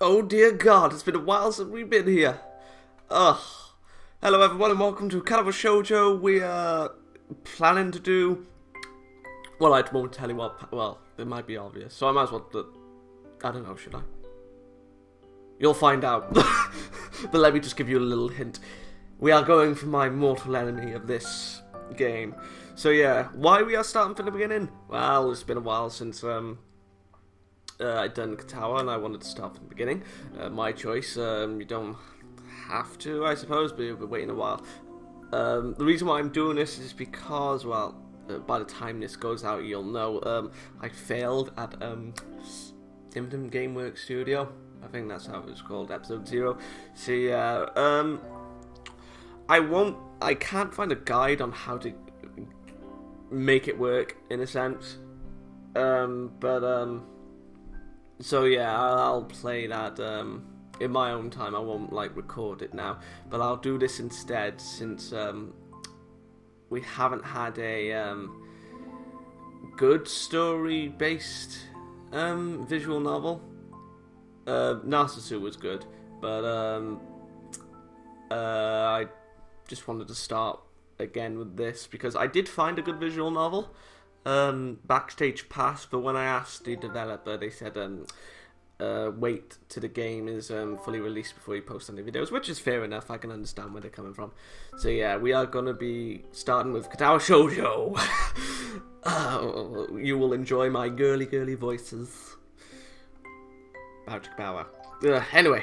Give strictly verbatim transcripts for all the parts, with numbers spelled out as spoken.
Oh dear God, it's been a while since we've been here. Ugh. Hello everyone and welcome to Katawa Shoujo. We are planning to do... Well, I won't tell you what... Well, it might be obvious, so I might as well... I don't know, should I? You'll find out. But let me just give you a little hint. We are going for my mortal enemy of this game. So yeah, why we are starting from the beginning? Well, it's been a while since um, uh, I'd done Katawa and I wanted to start from the beginning. Uh, my choice, um, you don't have to, I suppose, but you've been waiting a while. Um, the reason why I'm doing this is because, well, uh, by the time this goes out, you'll know, um, I failed at um, Gameworks Studio. I think that's how it was called, episode zero. So yeah, um, I won't, I can't find a guide on how to make it work, in a sense. Um, but, um, so yeah, I'll play that, um, in my own time. I won't, like, record it now. But I'll do this instead, since, um, we haven't had a, um, good story-based, um, visual novel. Uh, Narcissu was good, but, um, uh, I just wanted to start again with this, because I did find a good visual novel, um, Backstage Pass, but when I asked the developer, they said, um, uh, wait till the game is, um, fully released before you post any videos, which is fair enough, I can understand where they're coming from. So yeah, we are gonna be starting with Katawa Shoujo. Oh, you will enjoy my girly girly voices. Magic power. Uh, anyway,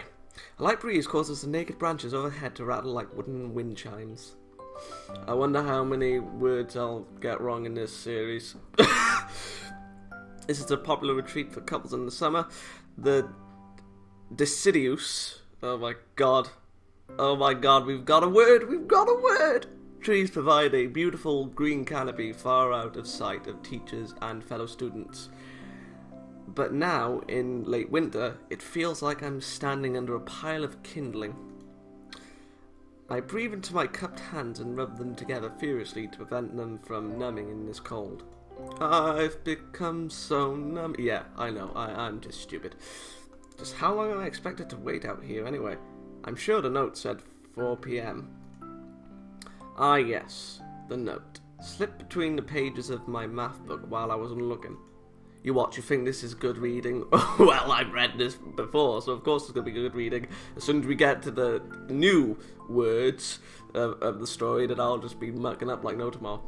a light breeze causes the naked branches overhead to rattle like wooden wind chimes. I wonder how many words I'll get wrong in this series. This is a popular retreat for couples in the summer. The deciduous. Oh my God. Oh my God, we've got a word, we've got a word! Trees provide a beautiful green canopy far out of sight of teachers and fellow students. But now, in late winter, it feels like I'm standing under a pile of kindling. I breathe into my cupped hands and rub them together furiously to prevent them from numbing in this cold. I've become so numb. Yeah, I know, I, I'm just stupid. Just how long am I expected to wait out here anyway? I'm sure the note said four p m Ah yes, the note. Slipped between the pages of my math book while I wasn't looking. You watch, you think this is good reading? Well, I've read this before, so of course it's going to be good reading. As soon as we get to the new words of, of the story, then I'll just be mucking up like no tomorrow.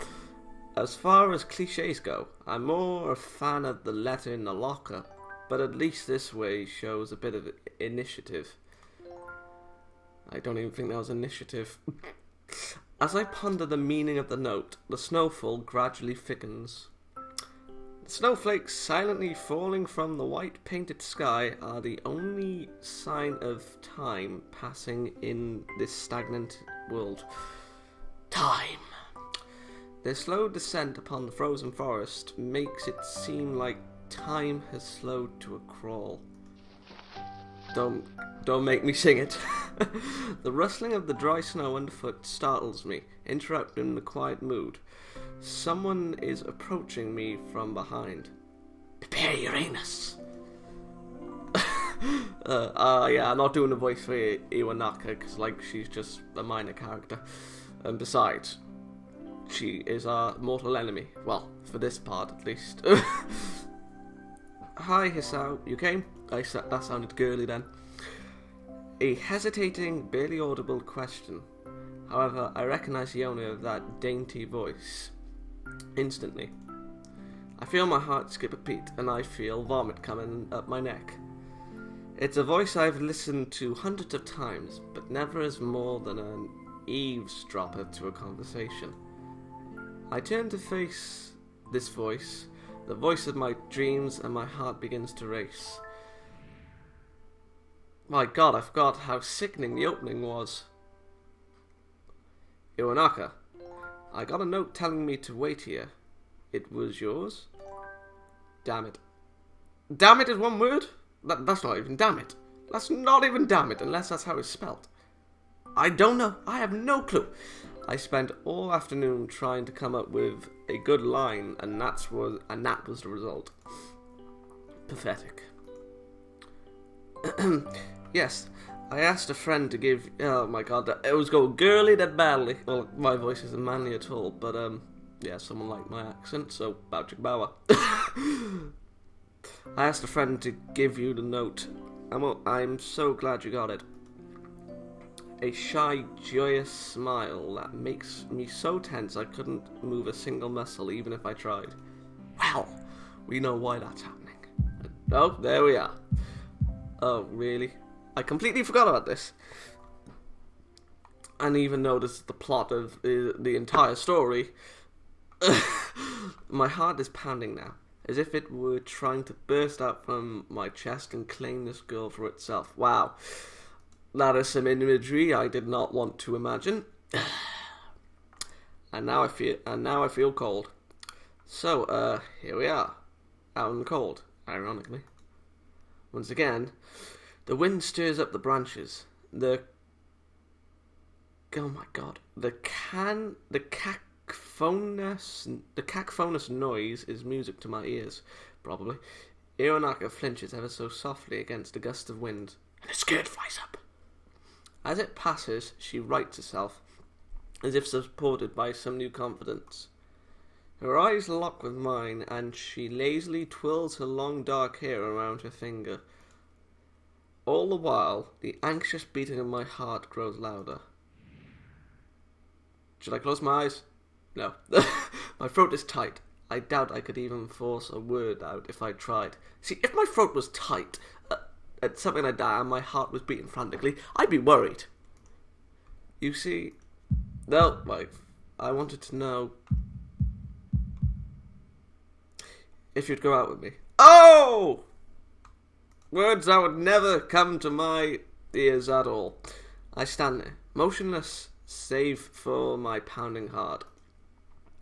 As far as cliches go, I'm more a fan of the letter in the locker, but at least this way shows a bit of initiative. I don't even think that was initiative. As I ponder the meaning of the note, the snowfall gradually thickens. Snowflakes silently falling from the white painted sky are the only sign of time passing in this stagnant world. Time. Their slow descent upon the frozen forest makes it seem like time has slowed to a crawl. Don't, don't make me sing it. The rustling of the dry snow underfoot startles me, interrupting the quiet mood. Someone is approaching me from behind. Prepare your anus! uh, uh, yeah, I'm not doing the voice for Iwanako, because, like, she's just a minor character. And besides, she is our mortal enemy. Well, for this part, at least. Hi, Hisao. You came? I sa that sounded girly then. A hesitating, barely audible question. However, I recognize the owner of that dainty voice. Instantly. I feel my heart skip a beat and I feel vomit coming up my neck. It's a voice I've listened to hundreds of times, but never as more than an eavesdropper to a conversation. I turn to face this voice, the voice of my dreams, and my heart begins to race. My God, I forgot how sickening the opening was. Iwanako, I got a note telling me to wait here. It was yours? Damn it. Damn it is one word? That, that's not even damn it. That's not even damn it, unless that's how it's spelled. I don't know. I have no clue. I spent all afternoon trying to come up with a good line, and, that's was, and that was the result. Pathetic. Yes, I asked a friend to give... Oh my god, that, it was going girly then manly. Well, my voice isn't manly at all, but um, yeah, someone liked my accent, so bow chicka bow. I asked a friend to give you the note. I'm, I'm so glad you got it. A shy, joyous smile that makes me so tense I couldn't move a single muscle even if I tried. Well, we know why that's happening. Oh, there we are. Oh, really? I completely forgot about this. And even though this is the plot of uh, the entire story, my heart is pounding now, as if it were trying to burst out from my chest and claim this girl for itself. Wow. That is some imagery I did not want to imagine. And now I feel, and now I feel cold. So, uh, here we are, out in the cold, ironically. Once again, the wind stirs up the branches. The oh my god, the can the cacophonous the cacophonous noise is music to my ears. Probably, Iwanako flinches ever so softly against a gust of wind, and a skirt flies up. As it passes, she rights herself, as if supported by some new confidence. Her eyes lock with mine, and she lazily twirls her long dark hair around her finger. All the while, the anxious beating of my heart grows louder. Should I close my eyes? No. My throat is tight. I doubt I could even force a word out if I tried. See, if my throat was tight... at something like that, and my heart was beating frantically, I'd be worried. You see, no, like, I wanted to know if you'd go out with me. Oh! Words that would never come to my ears at all. I stand there, motionless, save for my pounding heart.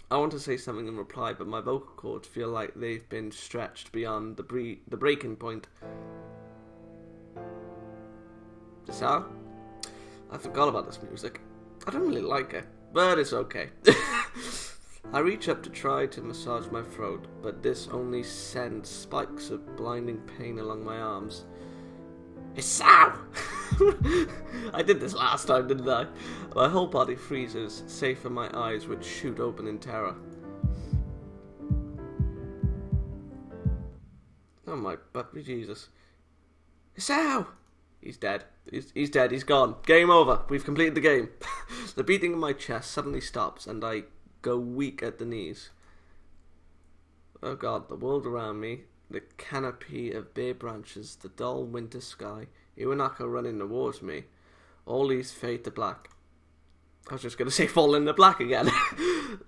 I want to say something in reply, but my vocal cords feel like they've been stretched beyond the bre the breaking point. Hisao? I forgot about this music. I don't really like it, but it's okay. I reach up to try to massage my throat, but this only sends spikes of blinding pain along my arms. Hisao! I did this last time, didn't I? My whole body freezes, save for my eyes, which shoot open in terror. Oh my baby Jesus. Hisao! He's dead. He's, he's dead. He's gone. Game over. We've completed the game. The beating in my chest suddenly stops, and I go weak at the knees. Oh god, the world around me, the canopy of bare branches, the dull winter sky, Iwanako running towards me. All these fade to black. I was just going to say fall into black again.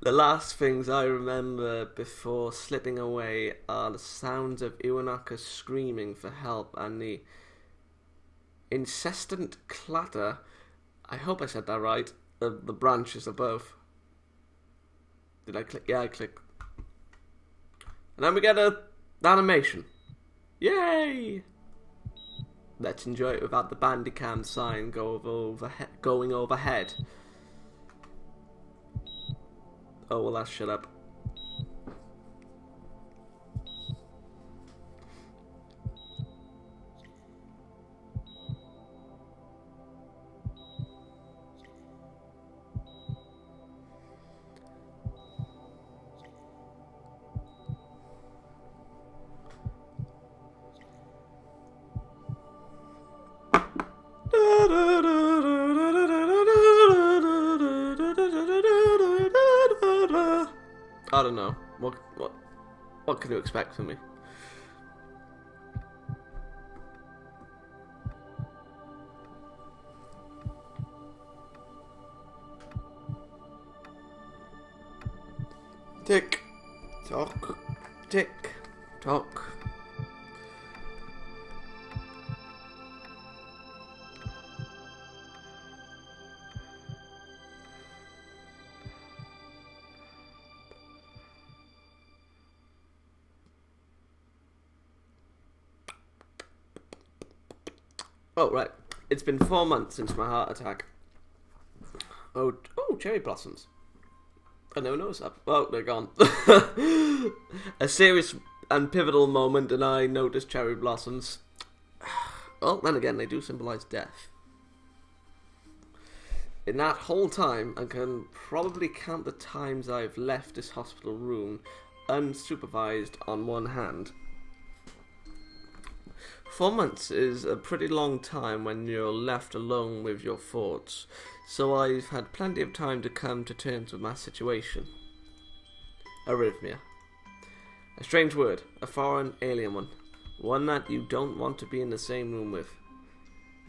The last things I remember before slipping away are the sounds of Iwanako screaming for help and the incessant clatter, I hope I said that right, of the branches above. Did I click? Yeah, I clicked. And then we get a animation. Yay! Let's enjoy it without the Bandicam sign go over overhead, going overhead. Oh, well, that's shut up. I don't know. What what what can you expect from me? Tick tock, tick tock. Oh, right. It's been four months since my heart attack. Oh, oh, cherry blossoms. I never noticed that. Oh, they're gone. A serious and pivotal moment, and I noticed cherry blossoms. Well, then again, they do symbolize death. In that whole time, I can probably count the times I've left this hospital room unsupervised on one hand. Four months is a pretty long time when you're left alone with your thoughts, so I've had plenty of time to come to terms with my situation. Arrhythmia. A strange word, a foreign, alien one. One that you don't want to be in the same room with.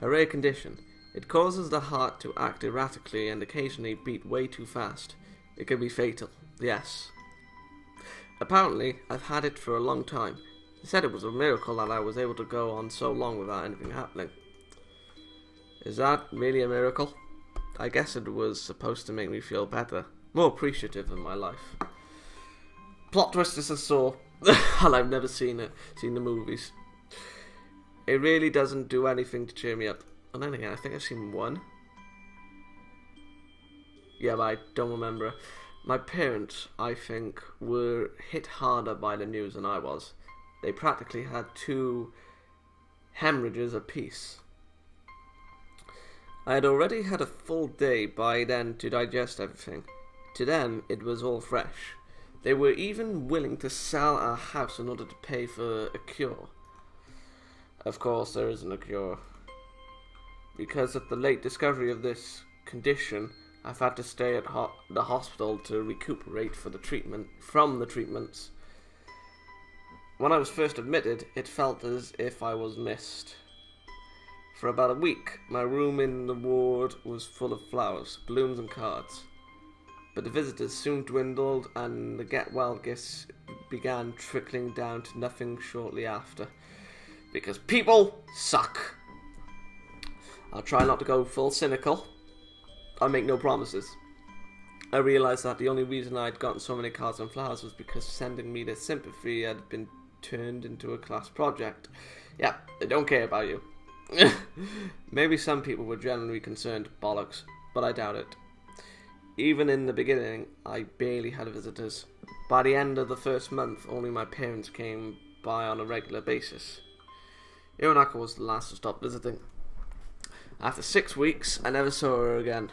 A rare condition. It causes the heart to act erratically and occasionally beat way too fast. It can be fatal, yes. Apparently, I've had it for a long time. They said it was a miracle that I was able to go on so long without anything happening. Is that really a miracle? I guess it was supposed to make me feel better, more appreciative of my life. Plot twist is a Saw, and I've never seen it, seen the movies. It really doesn't do anything to cheer me up. And then again, I think I've seen one. Yeah, but I don't remember. My parents, I think, were hit harder by the news than I was. They practically had two hemorrhages apiece. I had already had a full day by then to digest everything. To them, it was all fresh. They were even willing to sell our house in order to pay for a cure. Of course, there isn't a cure. Because of the late discovery of this condition, I've had to stay at ho the hospital to recuperate for the treatment from the treatments. When I was first admitted, it felt as if I was missed. For about a week, my room in the ward was full of flowers, balloons and cards. But the visitors soon dwindled and the get-well gifts began trickling down to nothing shortly after. Because people suck! I'll try not to go full cynical. I make no promises. I realised that the only reason I'd gotten so many cards and flowers was because sending me their sympathy had been turned into a class project. Yeah, they don't care about you. Maybe some people were generally concerned, bollocks, but I doubt it. Even in the beginning, I barely had visitors. By the end of the first month, only my parents came by on a regular basis. Iwanako was the last to stop visiting. After six weeks, I never saw her again.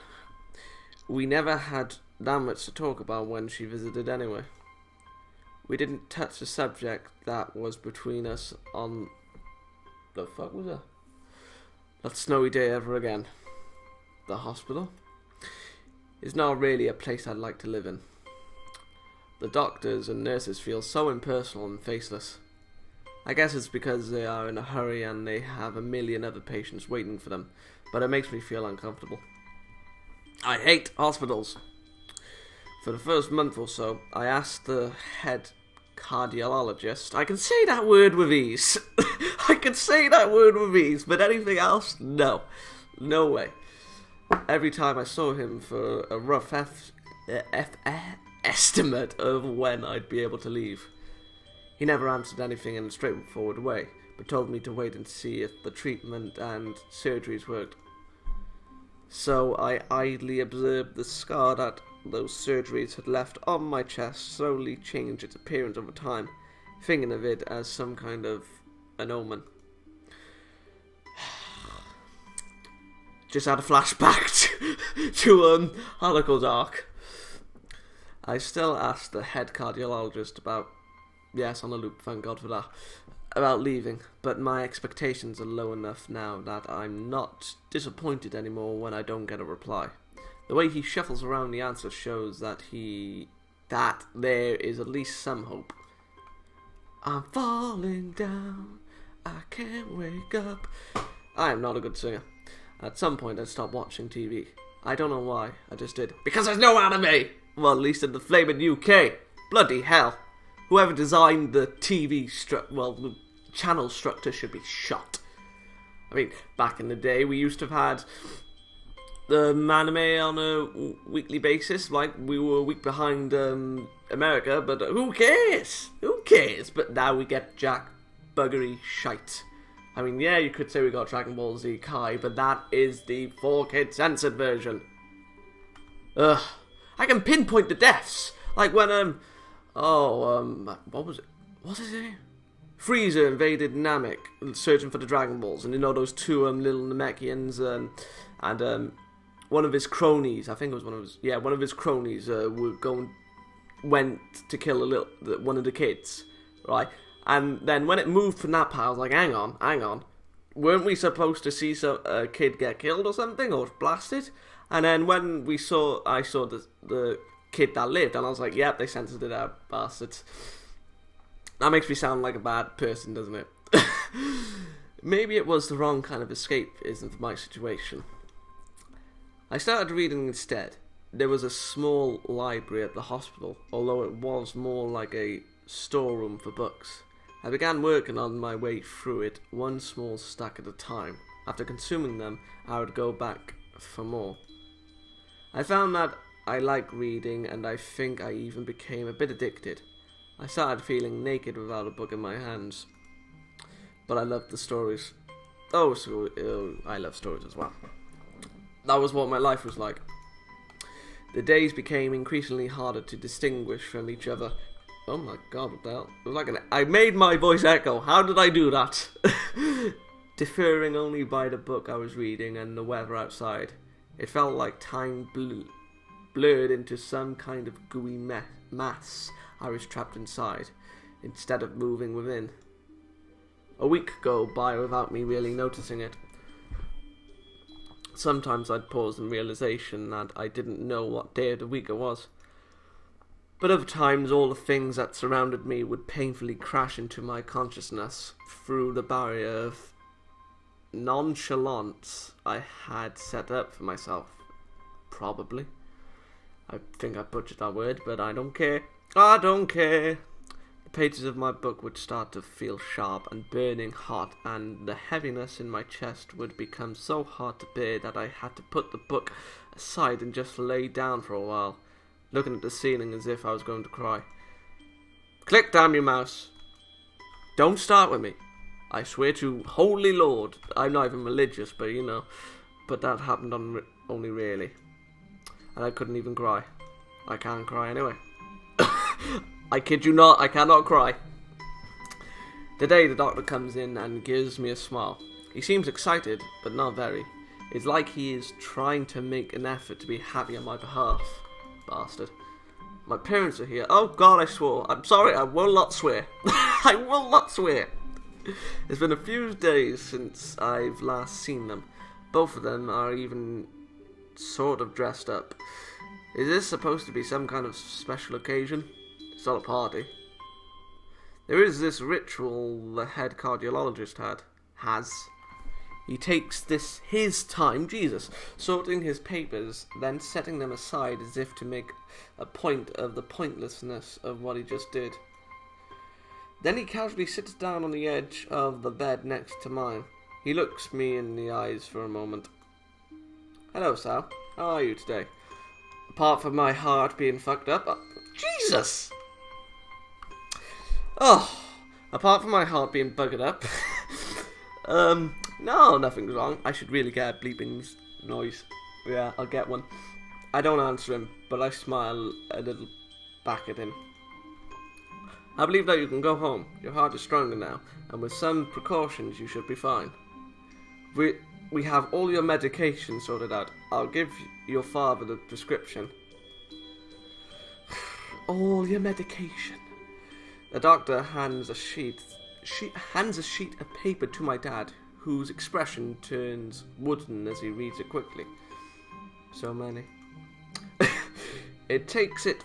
We never had that much to talk about when she visited anyway. We didn't touch the subject that was between us on the fuck was that? That snowy day ever again. The hospital is not really a place I'd like to live in. The doctors and nurses feel so impersonal and faceless. I guess it's because they are in a hurry and they have a million other patients waiting for them, but it makes me feel uncomfortable. I hate hospitals. For the first month or so, I asked the head cardiologist. I can say that word with ease. I can say that word with ease, but anything else? No. No way. Every time I saw him for a rough F F F estimate of when I'd be able to leave. He never answered anything in a straightforward way, but told me to wait and see if the treatment and surgeries worked. So I idly observed the scar that those surgeries had left on my chest slowly change its appearance over time, thinking of it as some kind of an omen. Just had a flashback to, to um, Hardcore Dark. I still asked the head cardiologist about, yes, on a loop, thank God for that, about leaving, but my expectations are low enough now that I'm not disappointed anymore when I don't get a reply. The way he shuffles around the answer shows that he... that there is at least some hope. I'm falling down, I can't wake up. I am not a good singer. At some point I stopped watching T V. I don't know why, I just did. Because there's no anime! Well, at least in the flaming U K. Bloody hell. Whoever designed the T V stru- well, the channel structure should be shot. I mean, back in the day we used to have had... the anime on a weekly basis, like we were a week behind um, America, but who cares? Who cares? But now we get jack buggery shite. I mean, yeah, you could say we got Dragon Ball Z Kai, but that is the four K censored version. Ugh. I can pinpoint the deaths, like when um, oh um, what was it? What is it? Freeza invaded Namek, searching for the Dragon Balls, and you know those two um, little Namekians, um, and um, one of his cronies, I think it was one of his, yeah, one of his cronies uh, were going, went to kill a little one of the kids, right? And then when it moved from that part, I was like, hang on, hang on, weren't we supposed to see some, a kid get killed or something, or blasted? And then when we saw, I saw the the kid that lived, and I was like, yep, they censored it out, bastards. That makes me sound like a bad person, doesn't it? Maybe it was the wrong kind of escapism for my situation. I started reading instead. There was a small library at the hospital, although it was more like a storeroom for books. I began working on my way through it, one small stack at a time. After consuming them, I would go back for more. I found that I like reading, and I think I even became a bit addicted. I started feeling naked without a book in my hands, but I loved the stories. Oh, so uh, I love stories as well. That was what my life was like. The days became increasingly harder to distinguish from each other. Oh my god, what the hell? It was like an, I made my voice echo. How did I do that? Differing only by the book I was reading and the weather outside. It felt like time blew, blurred into some kind of gooey me mass. I was trapped inside, instead of moving within. A week go by without me really noticing it. Sometimes I'd pause in realization that I didn't know what day of the week it was. But other times all the things that surrounded me would painfully crash into my consciousness through the barrier of nonchalance I had set up for myself. Probably. I think I butchered that word, but I don't care. I don't care. The pages of my book would start to feel sharp and burning hot, and the heaviness in my chest would become so hard to bear that I had to put the book aside and just lay down for a while, looking at the ceiling as if I was going to cry. Click, damn you, mouse. Don't start with me. I swear to Holy Lord. I'm not even religious, but you know. But that happened on only really. And I couldn't even cry. I can't cry anyway. I kid you not, I cannot cry. Today the doctor comes in and gives me a smile. He seems excited, but not very. It's like he is trying to make an effort to be happy on my behalf. Bastard. My parents are here. Oh god, I swore. I'm sorry, I will not swear. I will not swear. It's been a few days since I've last seen them. Both of them are even sort of dressed up. Is this supposed to be some kind of special occasion? It's not a party. There is this ritual the head cardiologist had. Has. He takes this his time, Jesus, sorting his papers, then setting them aside as if to make a point of the pointlessness of what he just did. Then he casually sits down on the edge of the bed next to mine. He looks me in the eyes for a moment. Hello, Sal. How are you today? Apart from my heart being fucked up, uh, Jesus! Oh, apart from my heart being buggered up, um, no, nothing's wrong. I should really get a bleeping noise. Yeah, I'll get one. I don't answer him, but I smile a little back at him. I believe that you can go home. Your heart is stronger now, and with some precautions, you should be fine. We. We have all your medication sorted out. I'll give your father the prescription. All your medication. The doctor hands a sheet, she hands a sheet of paper to my dad, whose expression turns wooden as he reads it quickly. So many. It takes it.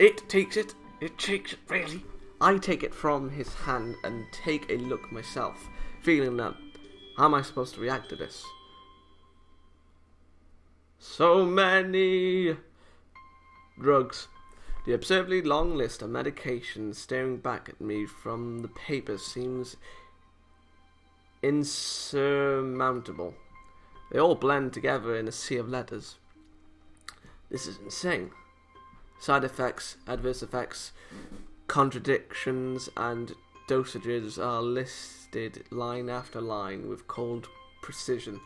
It takes it. It takes it. Really. I take it from his hand and take a look myself, feeling that. How am I supposed to react to this? So many drugs. The absurdly long list of medications staring back at me from the papers seems insurmountable. They all blend together in a sea of letters. This is insane. Side effects, adverse effects, contradictions, and dosages are listed line after line with cold precision.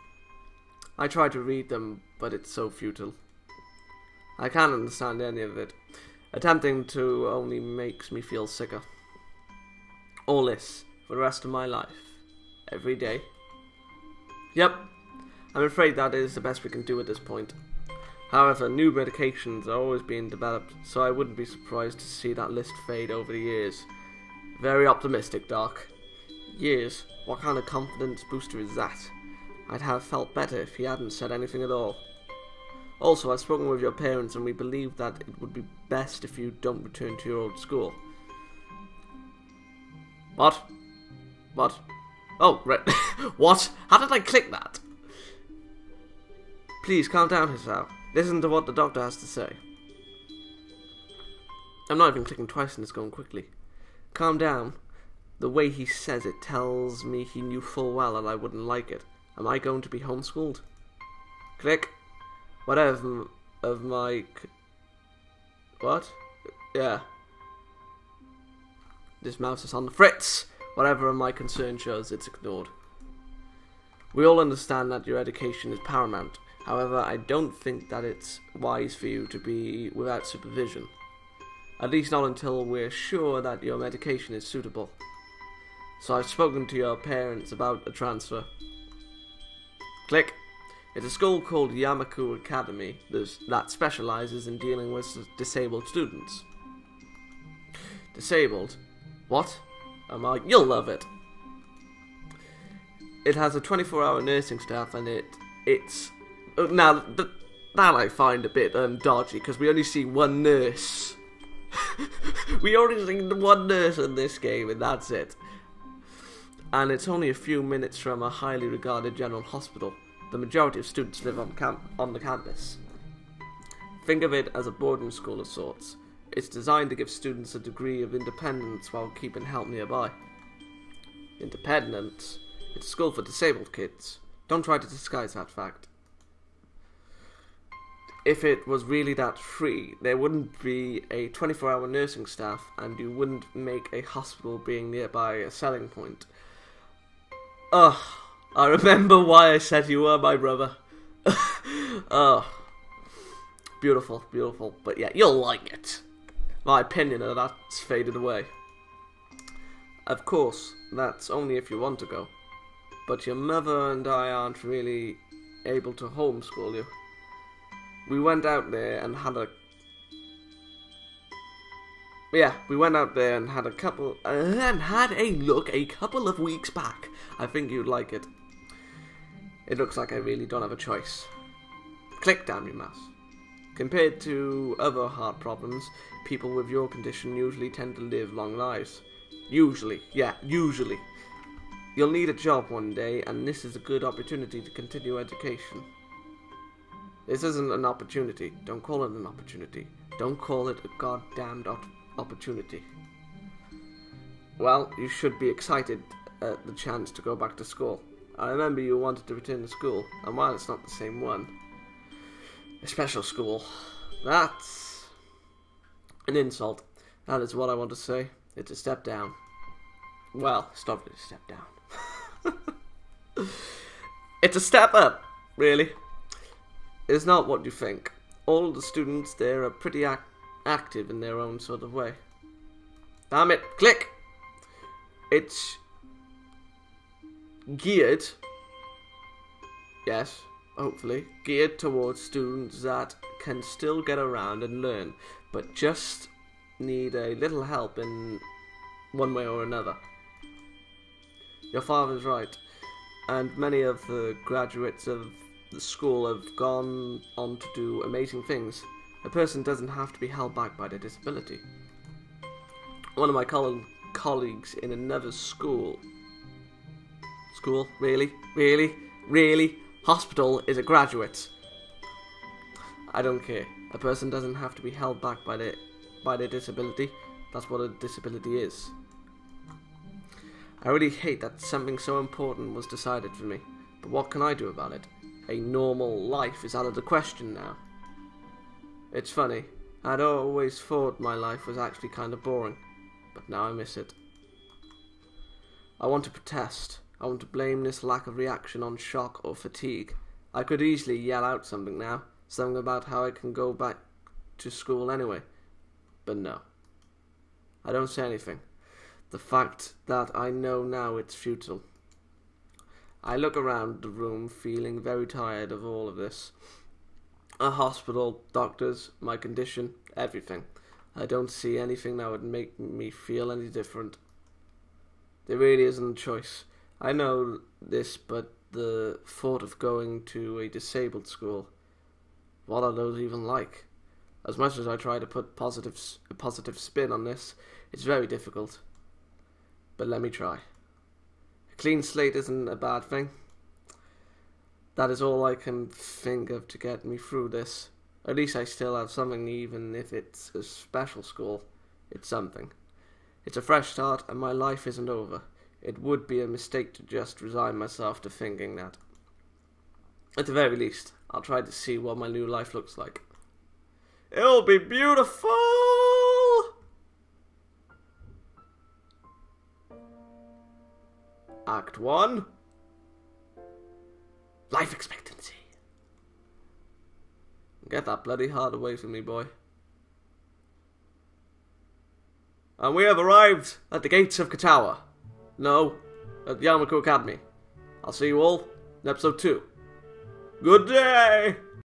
I try to read them, but it's so futile. I can't understand any of it. Attempting to only makes me feel sicker. all this for the rest of my life, every day. Yep, I'm afraid that is the best we can do at this point. However, new medications are always being developed, so I wouldn't be surprised to see that list fade over the years. Very optimistic, Doc. Years? What kind of confidence booster is that? I'd have felt better if he hadn't said anything at all. Also, I've spoken with your parents and we believe that it would be best if you don't return to your old school. What? What? Oh, right. What? How did I click that? Please, calm down, Hisao. Listen to what the doctor has to say. I'm not even clicking twice and it's going quickly. Calm down. The way he says it tells me he knew full well and I wouldn't like it. Am I going to be homeschooled? Click. Whatever of my... What? Yeah. This mouse is on the fritz. Whatever of my concern shows, it's ignored. We all understand that your education is paramount. However, I don't think that it's wise for you to be without supervision. At least not until we're sure that your medication is suitable. So I've spoken to your parents about a transfer. Click. It's a school called Yamaku Academy that specializes in dealing with disabled students. Disabled? What? Am I? You'll love it. It has a twenty-four hour nursing staff, and it it's now th that I find a bit um, dodgy because we only see one nurse. We only see one nurse in this game, and that's it. And it's only a few minutes from a highly regarded general hospital. The majority of students live on camp on the campus. Think of it as a boarding school of sorts. It's designed to give students a degree of independence while keeping help nearby. Independence. It's a school for disabled kids. Don't try to disguise that fact. If it was really that free, there wouldn't be a twenty-four hour nursing staff and you wouldn't make a hospital being nearby a selling point. Ugh, I remember why I said you were my brother. Ugh. Beautiful, beautiful, but yeah, you'll like it. My opinion of that's faded away. Of course, that's only if you want to go. But your mother and I aren't really able to homeschool you. We went out there and had a... Yeah, we went out there and had a couple... And had a look a couple of weeks back. I think you'd like it. It looks like I really don't have a choice. Click, damn you, mouse. Compared to other heart problems, people with your condition usually tend to live long lives. Usually, yeah, usually. You'll need a job one day, and this is a good opportunity to continue education. This isn't an opportunity. Don't call it an opportunity. Don't call it a goddamned op opportunity. Well, you should be excited at the chance to go back to school. I remember you wanted to return to school, and while it's not the same one, a special school. That's an insult. That is what I want to say. It's a step down. Well, it's not really a step down. It's a step up, really. It's not what you think. All of the students there are pretty ac active in their own sort of way. Damn it, click! It's geared, yes, hopefully, geared towards students that can still get around and learn, but just need a little help in one way or another. Your father's right, and many of the graduates of the school have gone on to do amazing things. A person doesn't have to be held back by their disability. One of my coll colleagues in another school... School? Really? Really? Really? Hospital is a graduate. I don't care. A person doesn't have to be held back by their, by their disability. That's what a disability is. I really hate that something so important was decided for me. But what can I do about it? A normal life is out of the question now. It's funny. I'd always thought my life was actually kind of boring. But now I miss it. I want to protest. I want to blame this lack of reaction on shock or fatigue. I could easily yell out something now. Something about how I can go back to school anyway. But no. I don't say anything. The fact that I know now it's futile. I look around the room, feeling very tired of all of this. A hospital, doctors, my condition, everything. I don't see anything that would make me feel any different. There really isn't a choice. I know this, but the thought of going to a disabled school, what are those even like? As much as I try to put positive, a positive spin on this, it's very difficult. But let me try. A clean slate isn't a bad thing. That is all I can think of to get me through this. At least I still have something, even if it's a special school. It's something. It's a fresh start, and my life isn't over. It would be a mistake to just resign myself to thinking that. At the very least, I'll try to see what my new life looks like. It'll be beautiful! Act one. Life expectancy. Get that bloody heart away from me, boy. And we have arrived at the gates of Katawa. No, at Yamaku Academy. I'll see you all in episode two. Good day!